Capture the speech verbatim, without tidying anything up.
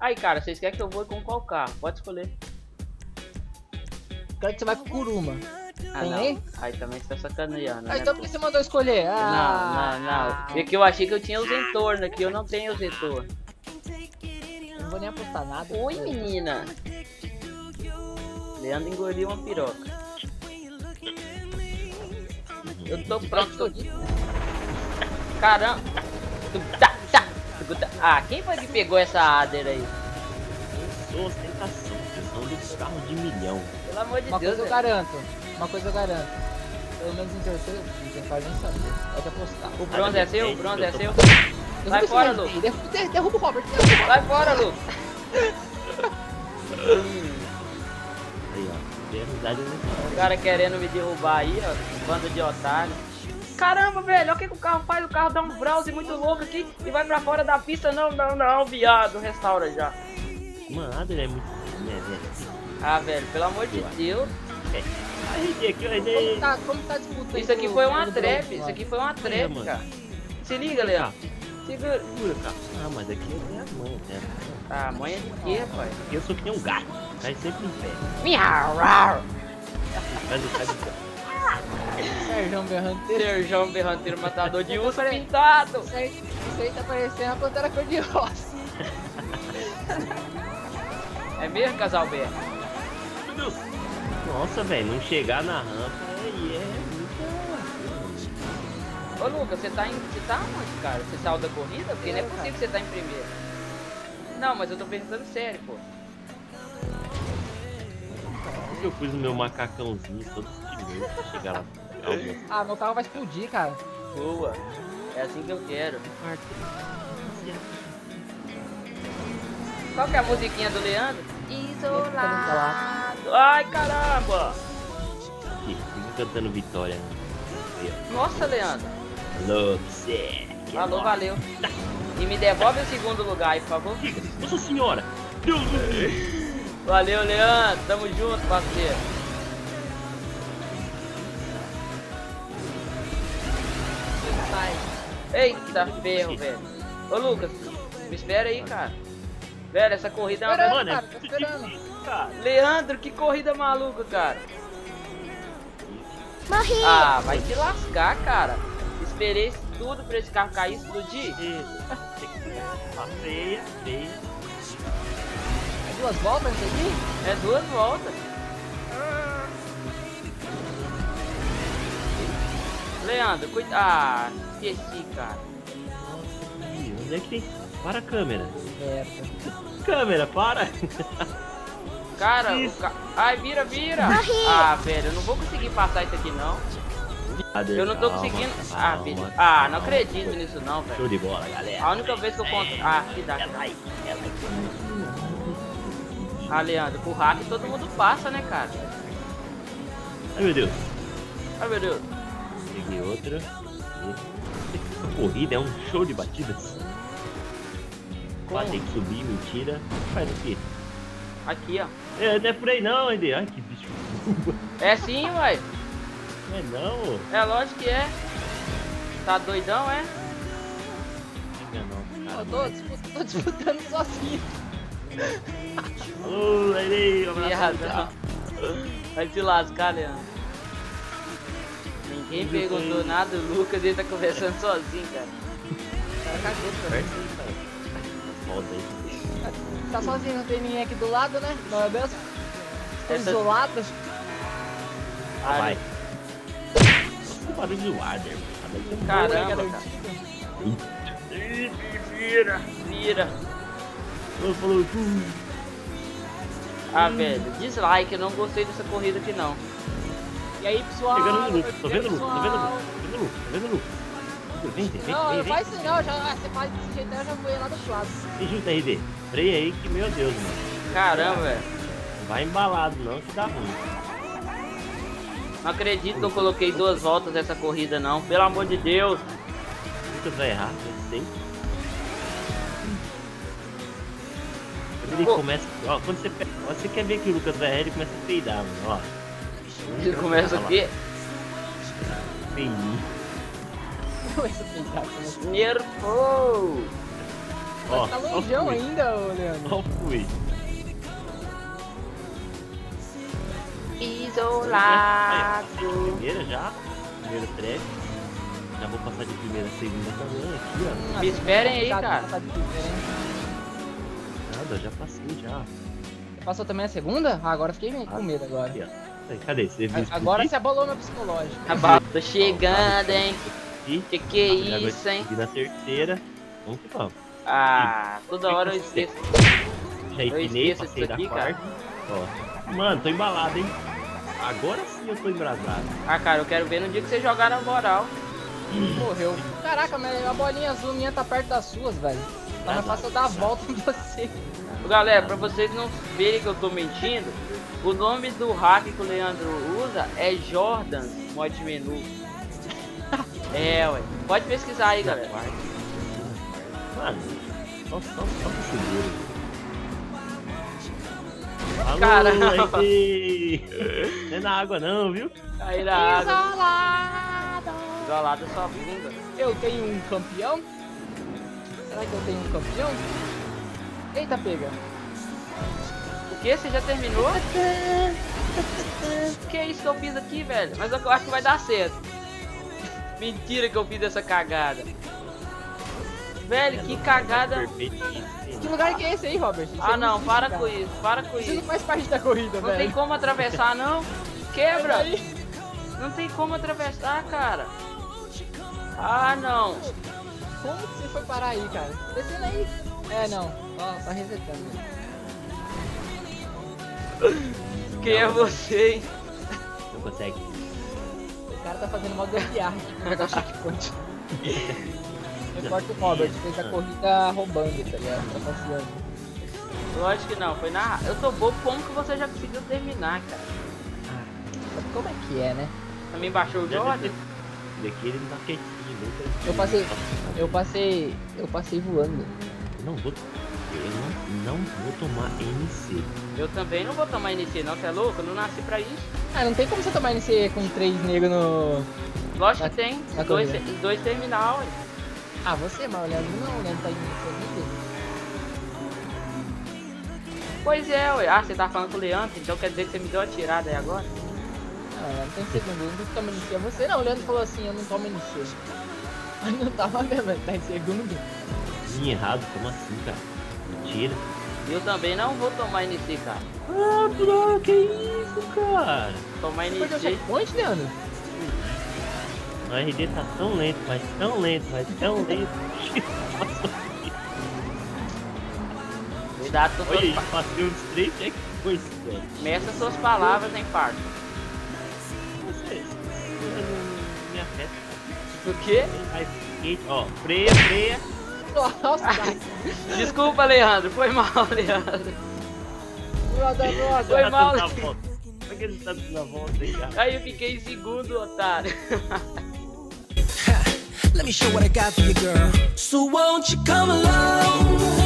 Aí, cara, vocês querem que eu vou com qual carro? Pode escolher. Quero que você vai com o Kuruma. Ah, tem não. Aí? Aí também você tá sacaneando. Ah, né, então por que você mandou escolher? Ah. Não, não, não. É que eu achei que eu tinha o Zentorno aqui, eu não tenho o Zentorno. Não vou nem apostar nada. Oi, porque... menina. Leandro engoliu uma piroca. Eu tô pronto. Caramba. Ah, quem foi que pegou essa Adair aí? Eu sou ostentação, eu sou carro de milhão. Pelo amor de uma Deus. Uma coisa é. eu garanto, uma coisa eu garanto. Pelo menos em terceiro, quem faz nem sabe. Pode apostar. O bronze ah, é seu, o bronze é seu. Vai fora, Lu. Derruba o Robert. Vai fora, Lu. Aí, ó. O cara querendo me derrubar aí, ó. Bando de otário. Caramba, velho, olha o que, que o carro faz, o carro dá um browse muito louco aqui e vai pra fora da pista, não, não, não, viado, restaura já. Mano, a Adair é muito... É, velho. Ah, velho, pelo amor de Deus. É. Ai, aqui, ai, como, tá, como tá disputando? Isso aqui foi uma trap, isso aqui foi uma trap, é, cara. Se liga, Leandro. Segura. Ah, mas aqui eu tenho a mão, né? Ah, a mãe é de quê, rapaz? Eu sou que nem um gato, mas sempre em pé. Miau, rau. Mas eu saio de pé. Serjão Berranteiro. Serjão Berranteiro, matador de urso pintado. Isso aí, isso aí tá parecendo a Pantera Cor-de-Rosa. É mesmo, casal B? Meu Deus. Nossa, velho, não chegar na rampa aí é muito... Ô, Lucas, você tá em... Você tá onde, cara? Você saiu da corrida? Porque é, não é possível cara. que você tá em primeiro. Não, mas eu tô pensando sério, pô. Eu fiz o meu macacãozinho todo estiloso pra chegar lá. Ah, meu carro vai explodir, cara. Boa. É assim que eu quero. Qual que é a musiquinha do Leandro? Isolado. Ai, caramba. Aqui, fica cantando vitória. Nossa, Leandro. Alô, você. Alô, valeu. E me devolve o segundo lugar aí, por favor. Nossa senhora. Deus do céu. Valeu, Leandro, tamo junto, parceiro. Eita ferro, velho. Ô Lucas, me espera aí, cara. Velho, essa corrida é uma coisa. Mano, cara, tô esperando. Cara. Leandro, que corrida maluca, cara. Morri. Ah, vai te lascar, cara. Esperei tudo pra esse carro cair e explodir. Feia, feia. Duas voltas aqui? É duas voltas. Ah. Leandro, cuida. Ah, esqueci, cara. Nossa, onde é que tem? Para a câmera. Certo. Câmera, para. Cara, o ca... ai, vira, vira. Ah, velho, eu não vou conseguir passar isso aqui, não. Eu não tô conseguindo. Ah, velho. Ah, não acredito nisso, não, velho. Show de bola, galera. A única vez que eu conto. Ah, que dá. Ah, Leandro, com o hack todo mundo passa, né, cara? Ai, meu Deus. Ai, meu Deus. Peguei outra. Essa corrida é um show de batidas. Quase tem que subir, mentira. O que faz aqui? Aqui, ó. É, não é por aí não, Andy. Ai, que bicho. É sim, uai. É não. É, lógico que é. Tá doidão, é? Não, não, cara. Eu tô disputando sozinho. Alô, Adair, um abraço. Vai te lascar, Leandro. Ninguém perguntou nada, o Lucas ele tá conversando sozinho, cara. O cara cagou também. Tá sozinho, não tem ninguém aqui do lado, né? Não é mesmo? Estão Essa... isolados. Ah, vai. O barulho do Adair. Caramba, cara. Vira, vira. Ah, velho, dislike, eu não gostei dessa corrida aqui não. E aí, pessoal? Chegando no Luca, tô vendo o Luca, tô vendo o Luca, tô vendo o Luca. Vem, vem, vem. Não, faz isso não, já, você faz desse jeito, eu já fui lá do lado. Se junta, R D. Freia aí que, meu Deus, mano. Caramba, velho. Vai embalado não, que dá ruim. Não acredito que eu coloquei duas voltas nessa corrida não, pelo amor de Deus. Lucas vai errar, eu sei. ele oh. começa. Ó, quando você, ó, você quer ver que o Lucas vai, ele começa a peidar, mano. Ó. Ele começa o quê? Peidinho. Começa a peidar, nerfou! Ó, tá longeão ainda, ô Leandro. Ó, fui. Isolado. Primeira já. Primeiro trap. Já vou passar de primeira a segunda também aqui, ó. Me esperem aí, cara. Nada, já passei já. Você passou também a segunda? Ah, agora fiquei com medo agora. Cadê? Você viu? Agora você abalou meu psicológico. Abalou. Tô chegando, hein? Que que é isso, hein? E na terceira. Vamos que vamos. Ah, toda hora eu esqueço. Já empinei, passei da quarta. Ó. Mano, tô embalado, hein? Agora sim eu tô embrasado. Ah, cara, eu quero ver no dia que você jogar na moral. Morreu. Caraca, a bolinha azul minha tá perto das suas, velho. Tá mais fácil eu dar a volta em você. Galera, pra vocês não verem que eu tô mentindo, o nome do hack que o Leandro usa é Jordan Mod Menu. É, ué. Pode pesquisar aí, galera. Mano, só, só, só pro seguro. Cara, não é na água não, viu? Aí na água. Isolado. Isolado é sua bunda. Eu tenho um campeão? Será que eu tenho um campeão? Eita, pega. O que? Você já terminou? Que é isso que eu fiz aqui, velho? Mas eu acho que vai dar certo. Mentira que eu fiz essa cagada. Velho, que cagada. Que lugar que é esse aí, Robert? Isso ah, não, não existe, para cara. com isso, para com isso. Isso não faz parte da corrida, não velho. Não tem como atravessar, não. Quebra. Não tem como atravessar, cara. Ah, não. Como que você foi parar aí, cara? Descendo aí. É, não. Ó, tá resetando. Quem é você, hein? Não consegue. O cara tá fazendo uma gambiarra aqui pra pegar o checkpoint. Reporta o Robert, fez a corrida roubando, tá ligado? Tá passeando. Lógico que não, foi na... Eu tô bobo, como que você já conseguiu terminar, cara? Ah, como é que é, né? Também baixou o Jordan? Daqui ele não tá quietinho. Eu passei... Eu passei... Eu passei voando. Não vou... Eu não, não vou tomar N C. Eu também não vou tomar N C, não, você é louco? Eu não nasci pra isso. Ah, não tem como você tomar N C com três negros no... Lógico que tem, dois, dois terminal, hein? Ah, você mal olhado não, né? Não tá indo. Pois é, ué. Ah, você tá falando com o Leandro, então quer dizer que você me deu a tirada aí agora? Ah, não tem segundo, eu não tomo N C. É você não, o Leandro falou assim, eu não tomo N C. Mas não tava mesmo, tá em segundo. Sim, errado, como assim, cara? Mentira. Eu também não vou tomar N C, cara. Ah, bro, que isso, cara? Tomar N C. Você perdeu o checkpoint, Leandro? O R D tá tão lento, mas tão lento, mas tão lento. Cuidado com suas palavras. Passei uns três checkpoints, velho. Meça suas palavras, hein, parça. Minha festa. O quê? Ó, freia, freia. Nossa. Desculpa, Leandro. Foi mal, Leandro. Foi mal, Leandro. Que ele tá na volta, hein, cara? Aí eu fiquei em segundo, otário. Let me show what I got for you, girl. So won't you come along?